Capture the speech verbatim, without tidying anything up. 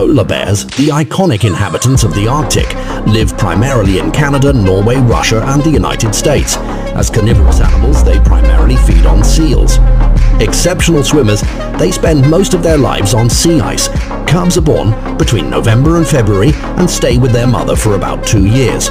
polar bears, the iconic inhabitants of the Arctic, live primarily in Canada, Norway, Russia, and the United States. As carnivorous animals, they primarily feed on seals. Exceptional swimmers, they spend most of their lives on sea ice. Cubs are born between November and February and stay with their mother for about two years.